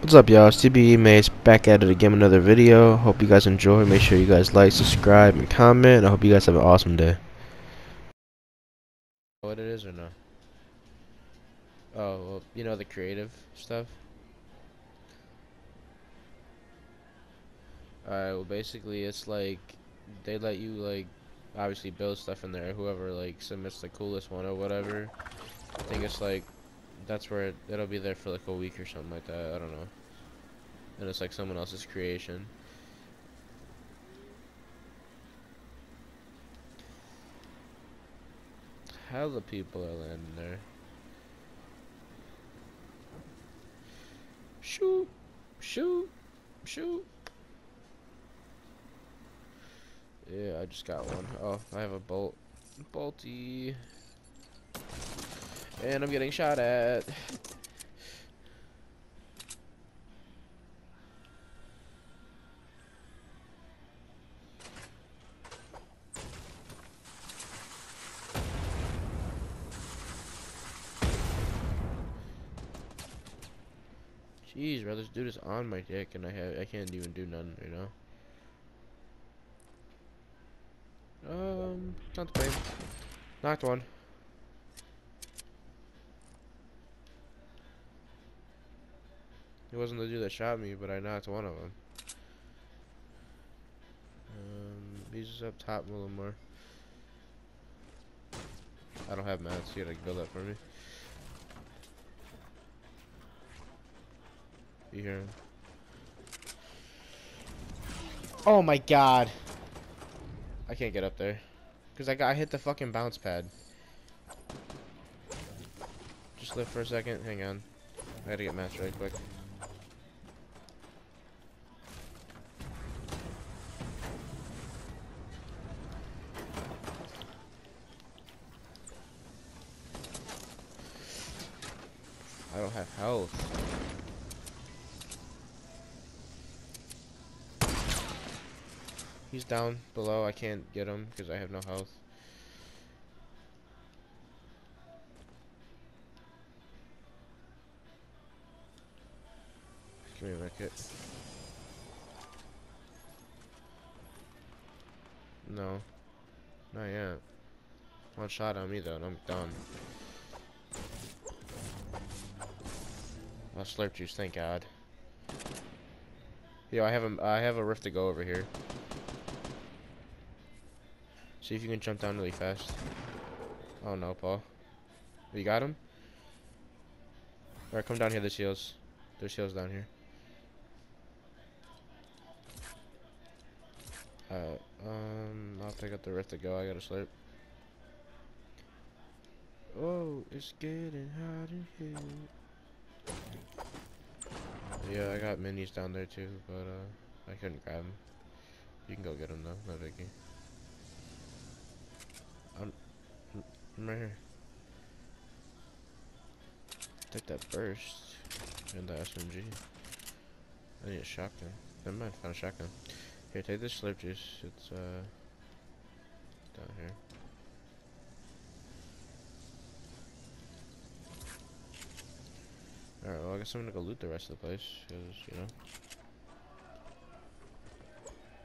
What's up, y'all? It's TBE Mace back at it again with another video. Hope you guys enjoy. Make sure you guys like, subscribe, and comment. I hope you guys have an awesome day. What it is or no? Oh, well, you know, the creative stuff. Alright, well, basically it's like they let you like obviously build stuff in there. Whoever like submits the coolest one or whatever, I think it's like that's where it'll be there for like a week or something like that. I don't know. And it's like someone else's creation. How the people are landing there? Shoot! Shoot! Shoot! Yeah, I just got one. Oh, I have a bolt. Bolty. And I'm getting shot at. Jeez, bro, this dude is on my dick and I can't even do nothing, you know? Not the pain. Knocked one. It wasn't the dude that shot me, but I knocked one of them. He's just up top a little more. I don't have mats. You gotta build up for me. You hear him? Oh my god! I can't get up there. Cause I hit the fucking bounce pad. Just live for a second. Hang on. I gotta get mats right quick. I don't have health. He's down below. I can't get him because I have no health. Give me a bucket. No. Not yet. One shot on me though, and I'm done. I'll slurp juice, thank God. Yo, I have a rift to go over here. See if you can jump down really fast. Oh no, Paul. You got him? Alright, come down here, there's heals. There's heals down here. Alright, I'll pick up the rift to go, I gotta slurp. Oh, it's getting hot in here. Yeah, I got minis down there too, but I couldn't grab them. You can go get them though, no biggie. I'm right here. Take that burst and the SMG. I need a shotgun. Never mind, found a shotgun. Here, take this slip juice. It's down here. Alright, well I guess I'm gonna go loot the rest of the place, cause you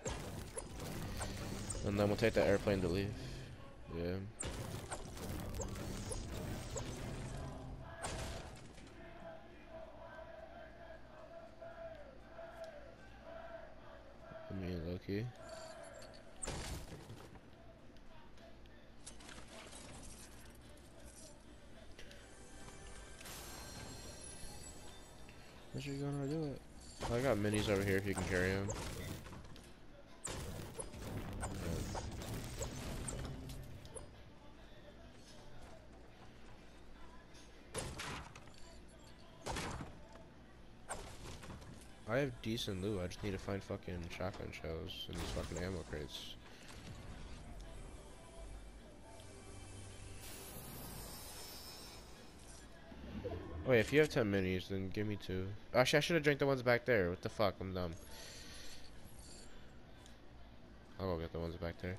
know. And then we'll take that airplane to leave. Yeah. I mean, Loki. What you gonna do it? I got minis over here if you can carry them. I have decent loot, I just need to find fucking shotgun shells and these fucking ammo crates. Wait, if you have 10 minis, then give me 2. Actually, I should have drank the ones back there. What the fuck? I'm dumb. I'll go get the ones back there.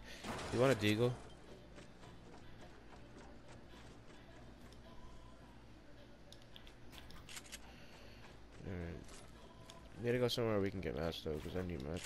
You want a Deagle? Need to go somewhere we can get matched, though, because I need match.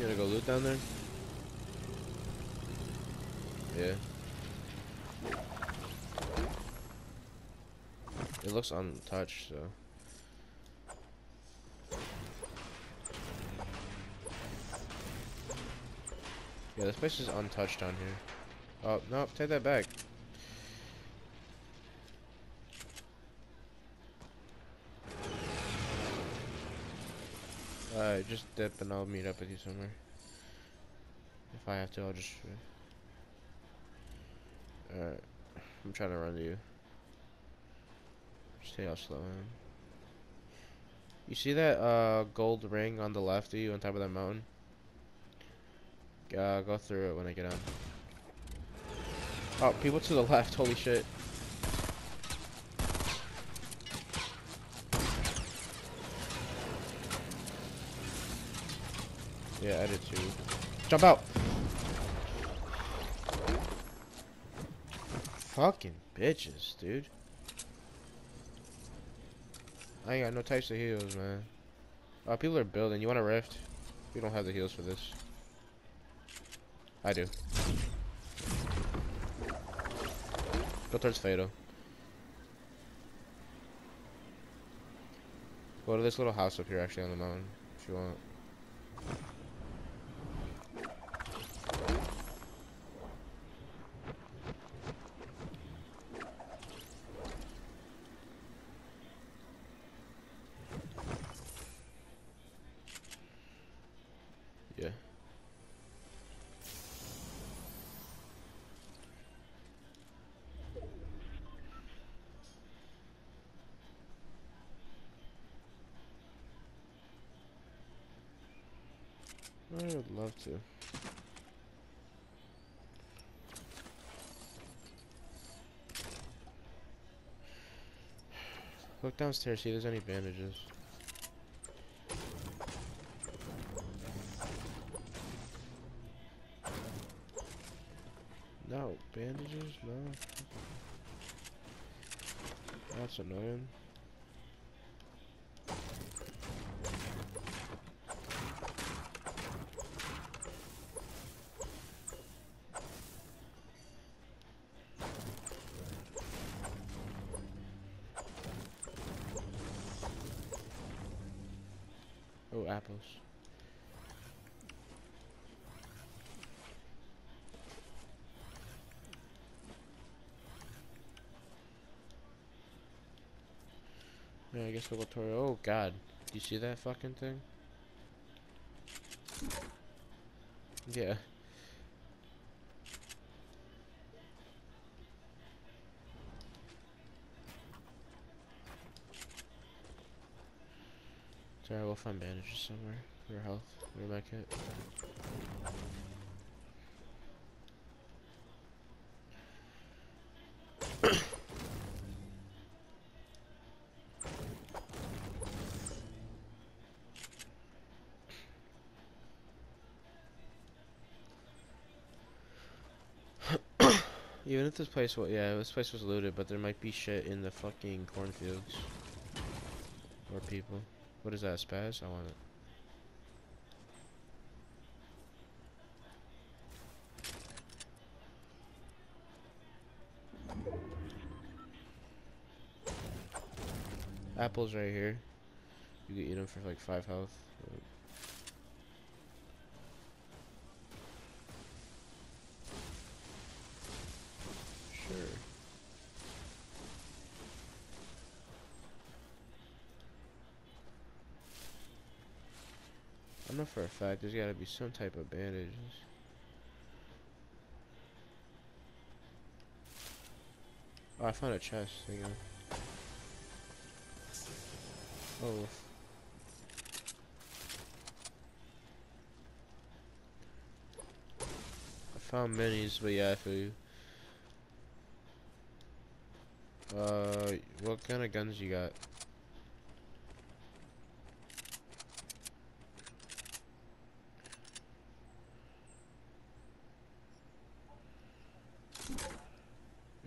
You gonna go loot down there? Yeah. It looks untouched, so. Yeah, this place is untouched down here. Oh, no, take that back. Alright, just dip and I'll meet up with you somewhere. If I have to, I'll just... Alright, I'm trying to run to you. Just see how slow I am. You see that gold ring on the left of you on top of that mountain? Go through it when I get on. Oh, people to the left, holy shit. Yeah, I did too. Jump out! Fucking bitches, dude. I ain't got no types of heals, man. Oh, people are building. You want a rift? We don't have the heals for this. I do. Go towards Fatal. Go to this little house up here, actually, on the mountain, if you want. Yeah. I would love to. Look downstairs, see if there's any bandages. No, bandages? No. That's annoying. Oh, apples. Yeah, I guess we'll go toward. Oh god, do you see that fucking thing? Yeah. Sorry, we'll find bandages somewhere. Your health, your med kit. Even if this place was, yeah, this place was looted, but there might be shit in the fucking cornfields. Or people. What is that, spaz? I want it. Apples right here. You can eat them for like 5 health. know for a fact there's gotta be some type of bandages. Oh, I found a chest. Hang on. Oh. I found minis, but yeah, I feel you. What kind of guns you got?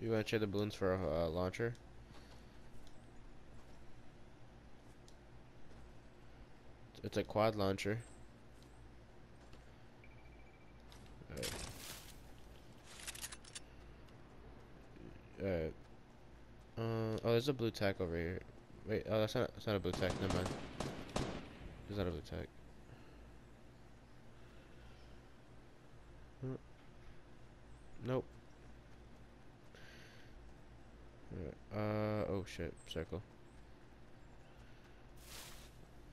You want to check the balloons for a launcher? It's a quad launcher. Alright. Alright. Oh, there's a blue tack over here. Wait, oh, that's not a blue tack. Never mind. It's not a blue tack. Nope. Oh shit, circle.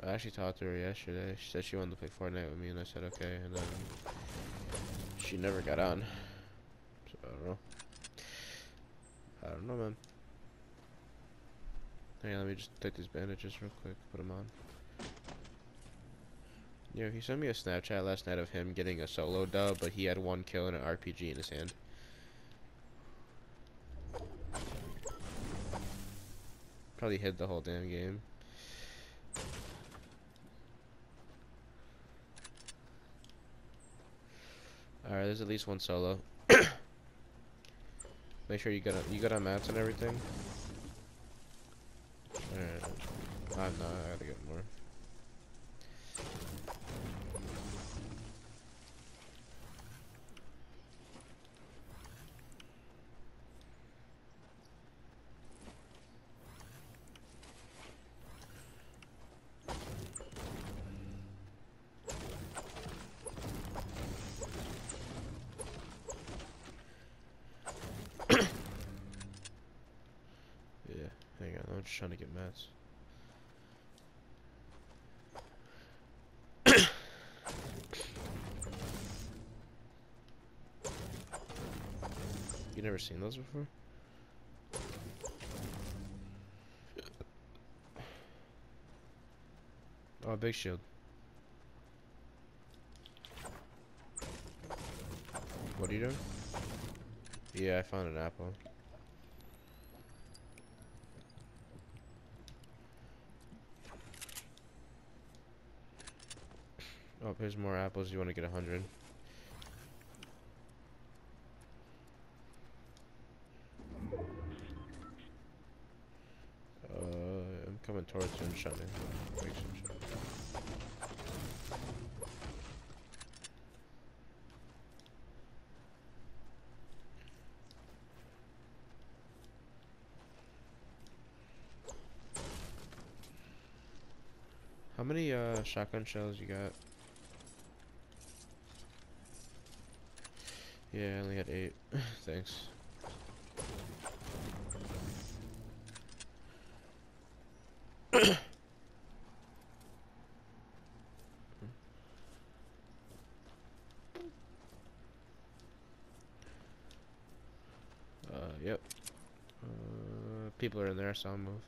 I actually talked to her yesterday. She said she wanted to play Fortnite with me, and I said okay, and then she never got on. So I don't know. I don't know, man. Hey, let me just take these bandages real quick, put them on. Yeah, he sent me a Snapchat last night of him getting a solo dub, but he had one kill and an RPG in his hand. Probably hid the whole damn game. Alright, there's at least one solo. Make sure you got on mats and everything. Alright. I'm not, I gotta get more. I'm just trying to get mats. You never seen those before? Oh, big shield. What are you doing? Yeah, I found an apple. Oh, here's more apples. You want to get 100? I'm coming towards him, shutting. How many shotgun shells you got? Yeah, I only had 8. Thanks. Yep. People are in there, so I'll move.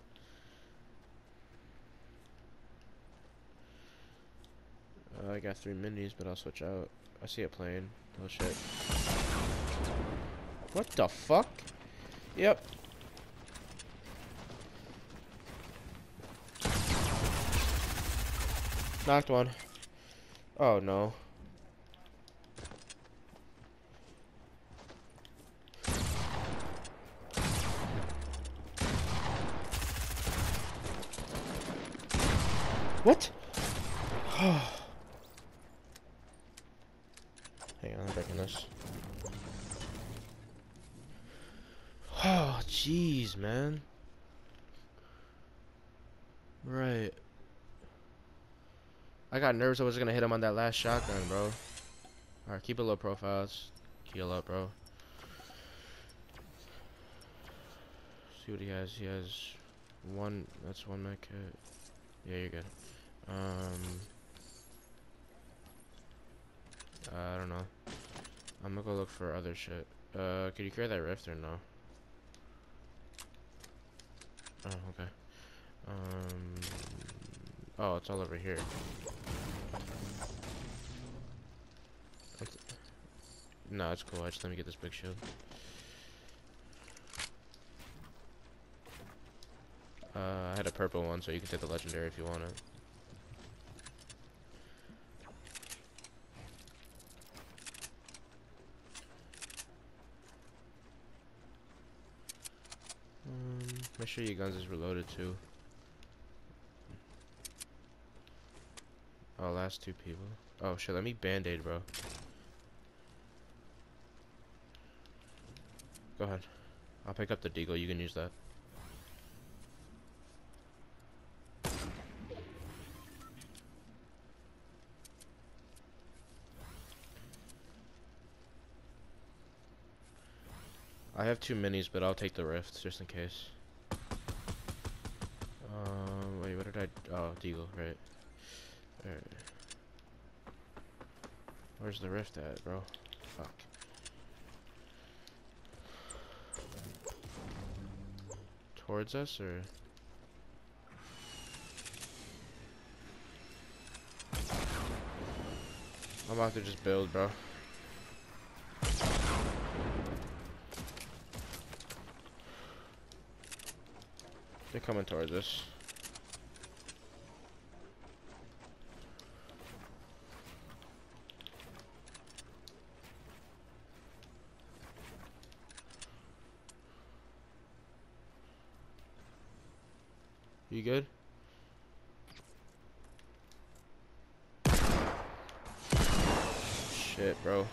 I got 3 minis, but I'll switch out. I see a plane. Oh shit. What the fuck? Yep. Knocked one. Oh no. What? Hang on, I'm breaking this. Oh, jeez, man. Right. I got nervous I was gonna hit him on that last shotgun, bro. Alright, keep a low profile. Heal up, bro. See what he has. He has one. That's one med kit. Yeah, you're good. I don't know. I'm gonna go look for other shit. Can you carry that rift or no? Oh, okay. Oh, it's all over here. No, it's cool. I just let me get this big shield. I had a purple one, so you can take the legendary if you want it. Make sure your guns is reloaded too. Oh, last two people. Oh shit, let me band-aid, bro. Go ahead. I'll pick up the Deagle, you can use that. I have two minis, but I'll take the rift just in case. Wait, what did I? Oh, Deagle, right. Alright. Where's the rift at, bro? Fuck. Towards us or? I'm about to just build, bro. They're coming towards us. You good? Shit, bro.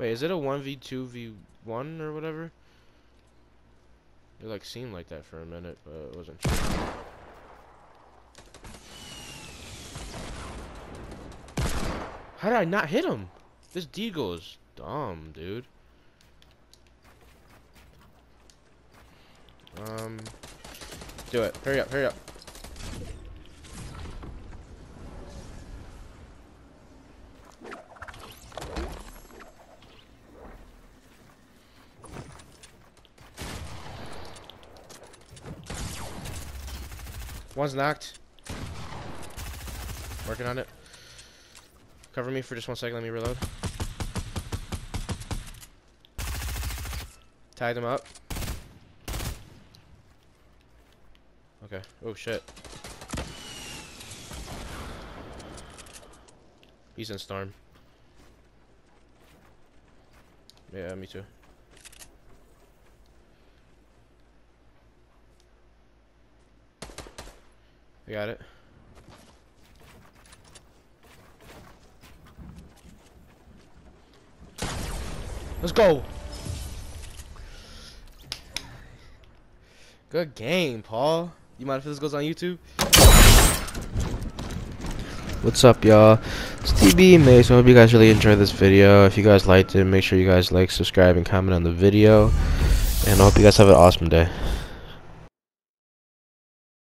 Wait, is it a 1v2v1 or whatever? It like seemed like that for a minute, but it wasn't true. How did I not hit him? This Deagle is dumb, dude. Do it. Hurry up, hurry up. One's knocked. Working on it. Cover me for just 1 second. Let me reload. Tag them up. Okay. Oh, shit. He's in storm. Yeah, me too. I got it. Let's go. Good game, Paul. You mind if this goes on YouTube? What's up, y'all? It's TBE Mace. I hope you guys really enjoyed this video. If you guys liked it, make sure you guys like, subscribe, and comment on the video. And I hope you guys have an awesome day.